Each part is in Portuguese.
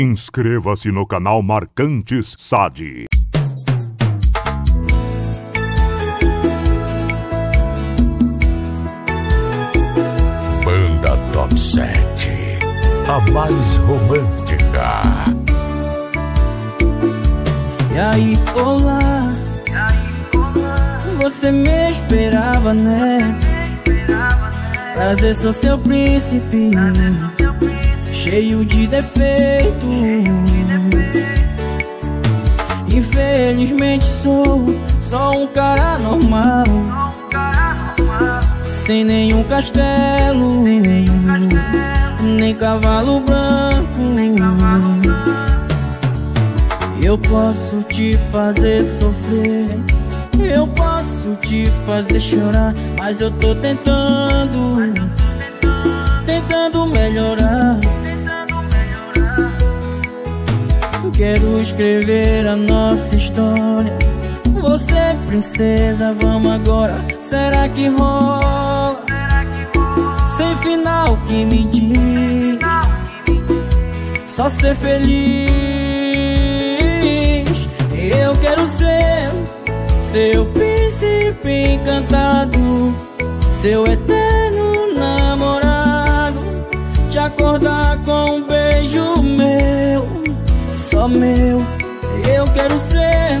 Inscreva-se no canal Marcantes SAD. Banda Top 7, a mais romântica. E aí, olá. Você me esperava, né? Prazer, sou seu príncipe. Cheio de defeito, infelizmente sou só um cara normal, sem nenhum castelo, nem cavalo branco. Eu posso te fazer sofrer, eu posso te fazer chorar, mas eu tô tentando melhorar. Quero escrever a nossa história. Você, princesa, vamos agora. Será que rola? Sem final que me diz, só ser feliz. Eu quero ser seu príncipe encantado, seu eterno namorado, te acordar com um beijo meu, só meu. Eu quero ser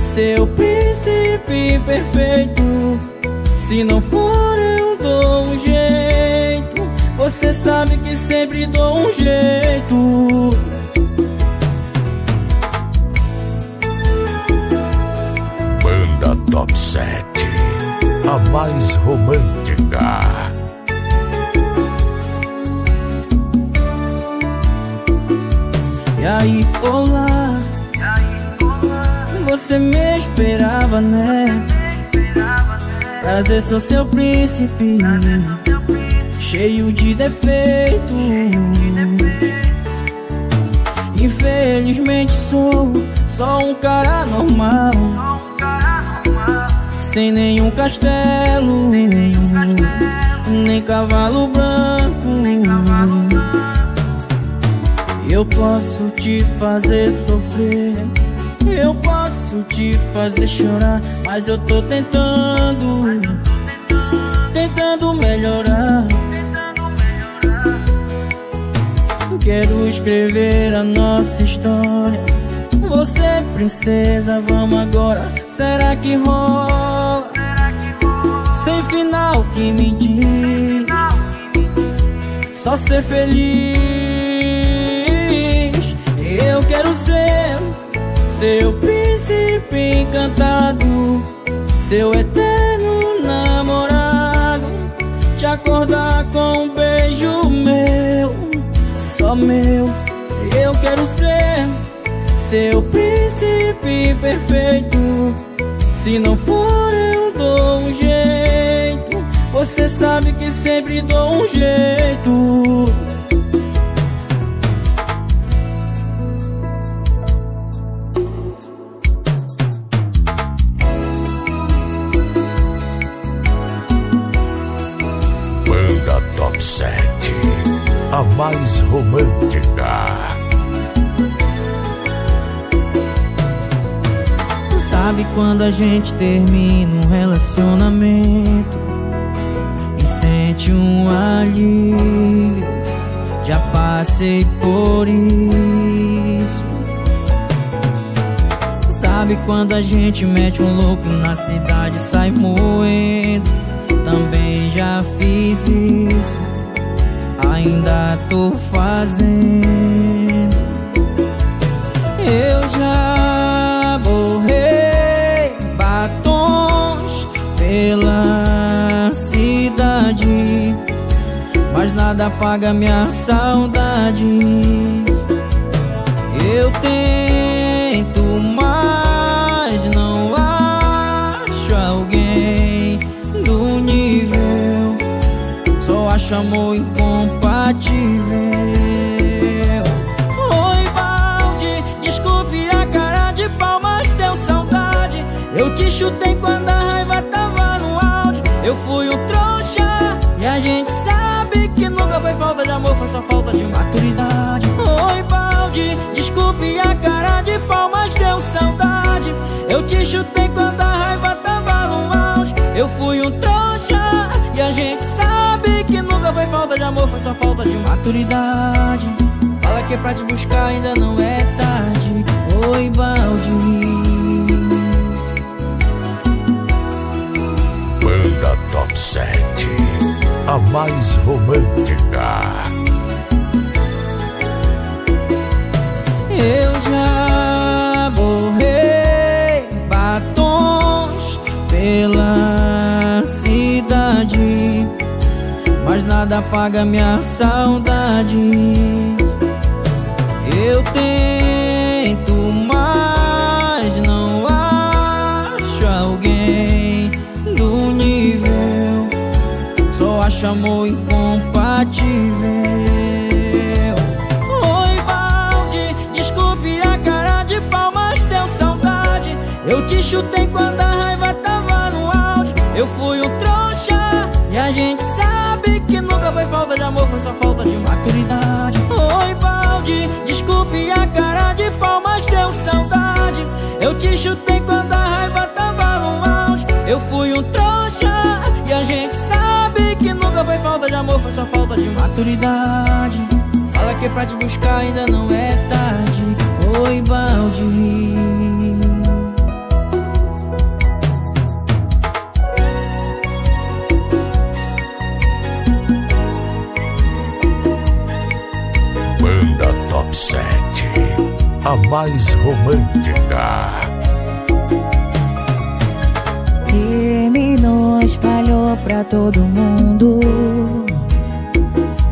seu príncipe perfeito. Se não for, eu dou um jeito. Você sabe que sempre dou um jeito. Banda Top 7, a mais romântica. E aí, olá. Você me esperava, né? Prazer, sou seu príncipe. Cheio de defeito, infelizmente sou só um cara normal, sem nenhum castelo, nem cavalo branco. Eu posso te fazer sofrer, eu posso te fazer chorar, mas eu tô tentando melhorar. Quero escrever a nossa história. Você, princesa, vamos agora. Será que rola? Sem final que me diz, só ser feliz. Eu quero ser seu príncipe encantado, seu eterno namorado, te acordar com um beijo meu, só meu. Eu quero ser seu príncipe perfeito. Se não for, eu dou um jeito. Você sabe que sempre dou um jeito. Top 7, a mais romântica. Sabe quando a gente termina um relacionamento e sente um alívio? Já passei por isso. Sabe quando a gente mete um louco na cidade e sai moendo? Também já fiz isso, ainda tô fazendo. Eu já borrei batons pela cidade, mas nada apaga minha saudade. Eu tento, mas não acho alguém nível, só acho amor incompatível. Oi, balde, desculpe a cara de pau, mas deu saudade. Eu te chutei quando a raiva tava no auge. Eu fui o trouxa e a gente sabe que nunca foi falta de amor, foi só falta de maturidade. Oi, balde, cuspia a cara de pau, mas deu saudade. Eu te chutei quando a raiva tava no auge. Eu fui um trouxa e a gente sabe que nunca foi falta de amor, foi só falta de maturidade. Fala que pra te buscar ainda não é tarde. Oi, Baldi. Banda Top 7, a mais romântica. Eu já borrei batons pela cidade, mas nada apaga minha saudade. Eu tento, mas não acho alguém do nível, só acho amor incompatível. Eu te chutei quando a raiva tava no auge. Eu fui um trouxa e a gente sabe que nunca foi falta de amor, foi só falta de maturidade. Oi, balde, desculpe a cara de pau, mas deu saudade. Eu te chutei quando a raiva tava no auge. Eu fui um trouxa e a gente sabe que nunca foi falta de amor, foi só falta de maturidade. Fala que pra te buscar ainda não é tarde. Oi, balde. Top 7, a mais romântica. Terminou, espalhou pra todo mundo.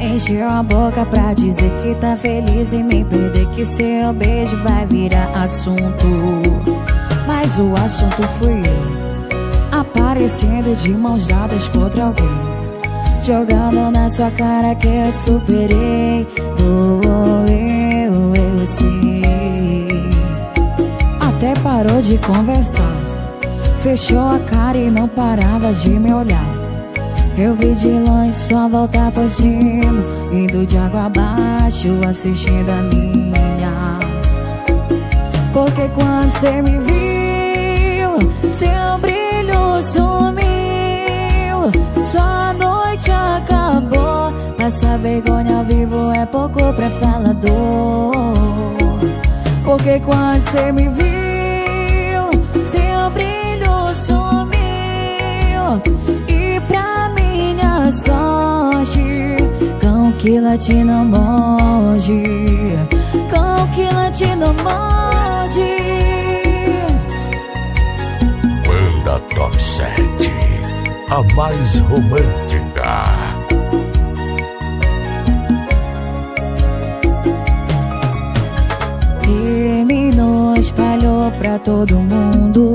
Encheu a boca pra dizer que tá feliz e nem perder que seu beijo vai virar assunto. Mas o assunto fui eu, aparecendo de mãos dadas contra alguém, jogando na sua cara que eu te superei. Oh, eu sei. Até parou de conversar, fechou a cara e não parava de me olhar. Eu vi de longe só voltar fugindo, indo de água abaixo, assistindo a minha. Porque quando você me viu, seu brilho sumiu, sua noite acabou. Essa vergonha ao vivo é pouco pra falador. Porque quando você me viu, seu brilho sumiu. E pra minha sorte, cão que late não morde, cão que late não morde. Banda Top 7, a mais romântica. Espalhou pra todo mundo,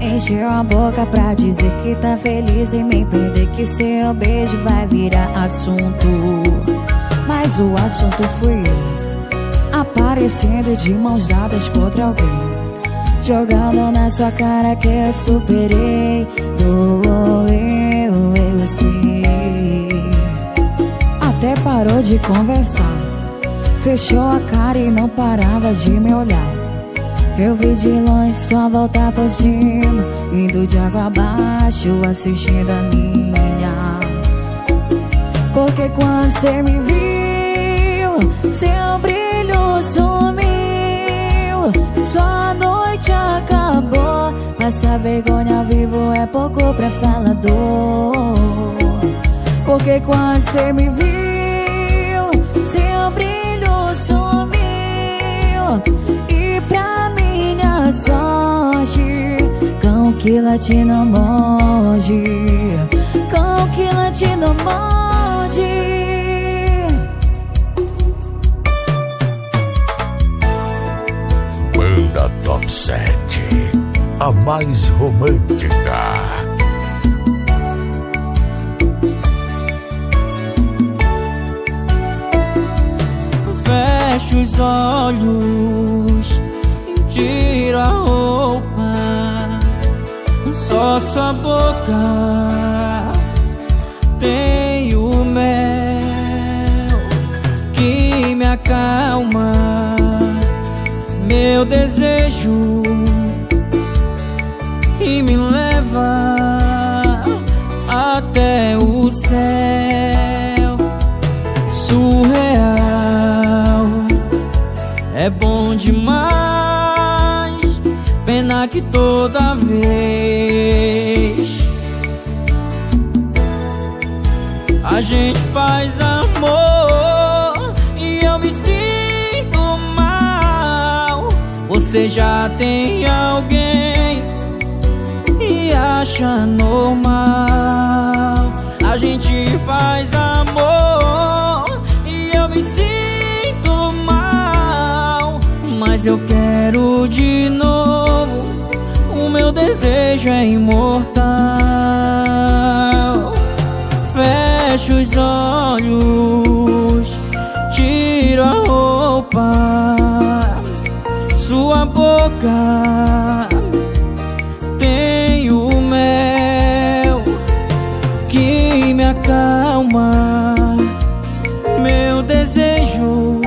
encheu a boca pra dizer que tá feliz e nem perder que seu beijo vai virar assunto. Mas o assunto fui eu, aparecendo de mãos dadas contra alguém, jogando na sua cara que eu te superei. Oh, eu sei. Até parou de conversar, fechou a cara e não parava de me olhar. Eu vi de longe só voltar fugindo, indo de água abaixo, assistindo a minha. Porque quando você me viu, seu brilho sumiu, sua noite acabou. Essa vergonha ao vivo é pouco pra falador. Porque quando você me viu, seu brilho sumiu. E pra minha sorte, cão que late não morde, cão que late não morde. Banda Top 7, a mais romântica. Fecho os olhos, tiro a roupa, só sua boca tem o mel que me acalma. meu desejo e me leva até o céu. Surreal, é bom demais. Pena que toda vez a gente faz amor e eu me sinto mal. Você já tem alguém e acha normal. A gente faz amor e eu me sinto mal. Mas eu quero de novo, o meu desejo é imortal. Fecho os olhos, tiro a roupa, sua boca tem o mel que me acalma, meu desejo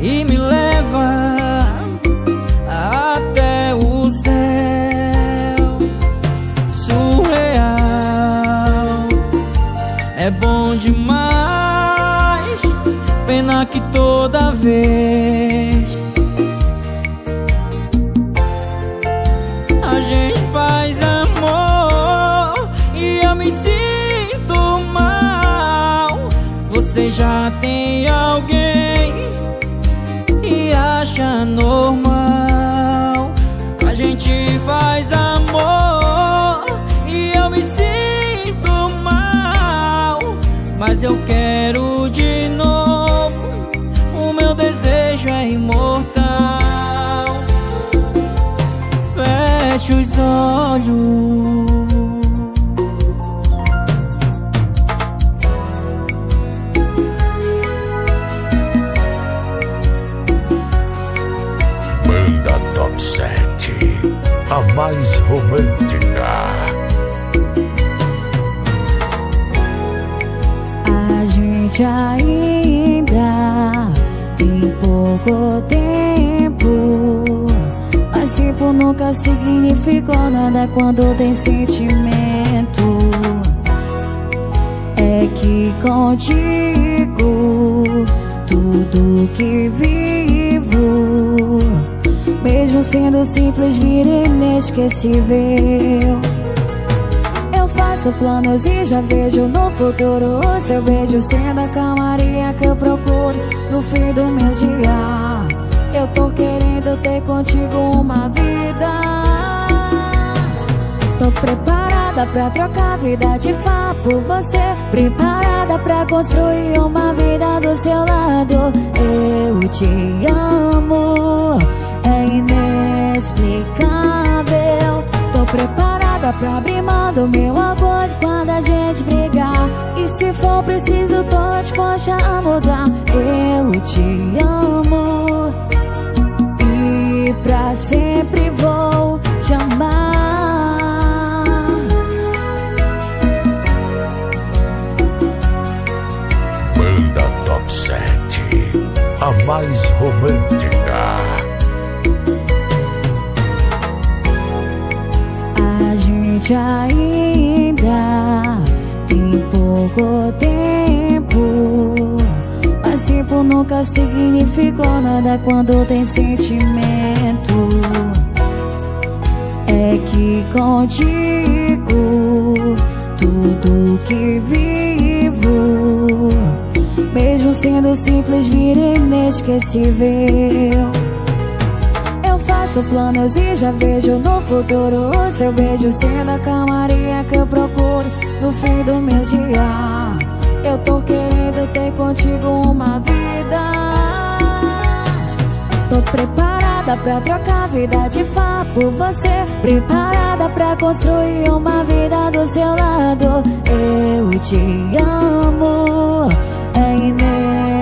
e me leva até o céu. Surreal, é bom demais. Pena que toda vez a gente faz amor e eu me sinto mal. Você já tem alguém e acha normal. A gente faz amor e eu me sinto mal. Mas eu quero de novo, o meu desejo é imortal. Fecho os olhos, Banda Top 7, a mais romântica. A gente ainda tem pouco tempo, mas tempo nunca significou nada quando tem sentimento. É que contigo tudo que vivo, mesmo sendo simples, vira inesquecível. Planos e já vejo no futuro o seu beijo sendo a calmaria que eu procuro no fim do meu dia. Eu tô querendo ter contigo uma vida. Tô preparada pra trocar vida de fato por você, preparada pra construir uma vida do seu lado. Eu te amo, é inexplicável. Tô preparada pra abrir mão do meu orgulho quando a gente brigar, e se for preciso tô disposta a mudar. Eu te amo e pra sempre vou te amar. Banda Top 7, a mais romântica. A gente ainda tem pouco tempo, mas tempo nunca significou nada quando tem sentimento. É que contigo tudo que vivo, mesmo sendo simples, vira inesquecível. Planos e já vejo no futuro o seu beijo sendo a calmaria que eu procuro no fim do meu dia. Eu tô querendo ter contigo uma vida. Tô preparada pra trocar vida de fato por você, preparada pra construir uma vida do seu lado. Eu te amo, é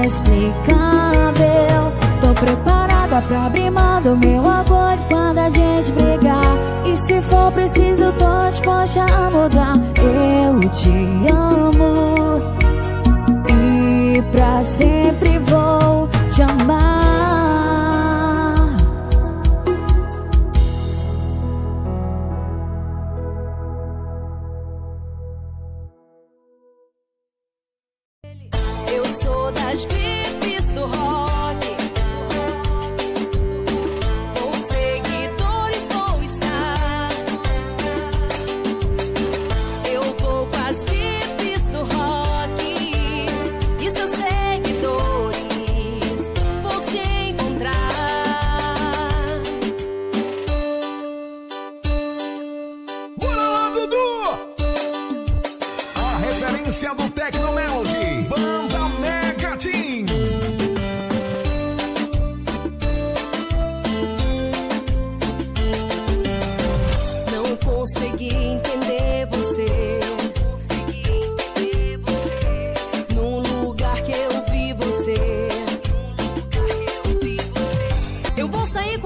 inexplicável. Tô preparada pra abrir mão do meu orgulho quando a gente brigar, e se for preciso tô disposta a mudar. Eu te amo e pra sempre vou te amar.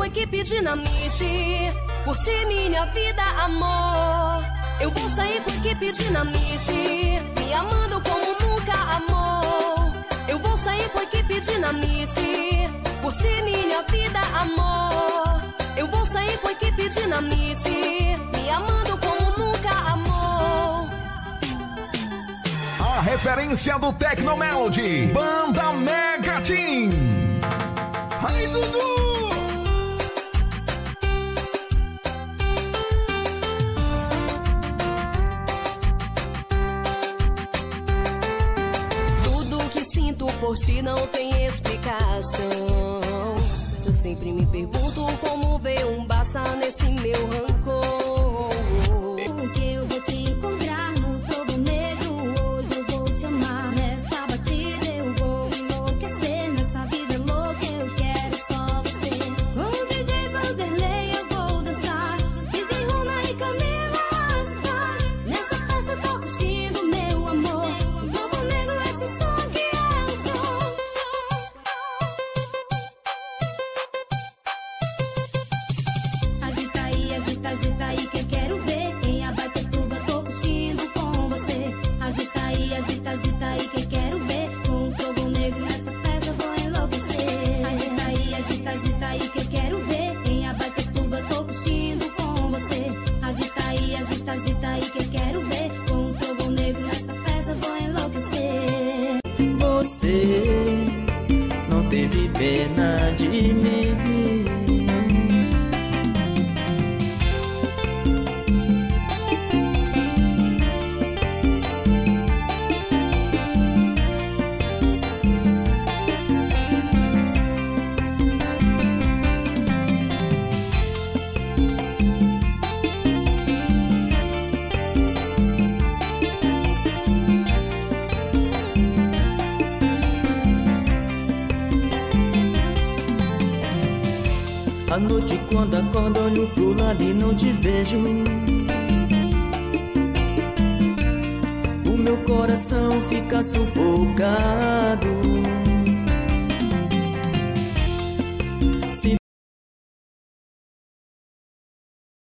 equipe dinamite, curti minha vida, amor. Eu vou sair com equipe dinamite, me amando como nunca, amor. Eu vou sair com equipe dinamite, curti minha vida, amor. Eu vou sair com equipe dinamite, me amando como nunca, amor. A referência do Tecno Melody, Banda Mega Team. Ai, Dudu! Por ti não tem explicação. Eu sempre me pergunto como veio um basta nesse meu rancor. Porque eu vou te encontrar no todo negro. Hoje eu vou te amar. Nessa batida eu vou enlouquecer. Nessa vida louca eu quero só você. Com o DJ Vanderlei eu vou dançar. DJ Runa e Camila Ascar. Nessa festa eu tô contigo, meu amor. O todo negro é esse som. Agita aí que eu quero ver quem abate a tuba, tô curtindo com você. Agita, agita aí que eu quero ver. Com o fogo negro nessa festa eu vou enlouquecer. Agita aí que eu quero ver quem abate a tuba, tô curtindo com você. Agita aí que eu quero ver. Com o fogo negro nessa festa eu vou enlouquecer. Você não teve pena de mim. À noite quando acordo olho pro lado e não te vejo. O meu coração fica sufocado.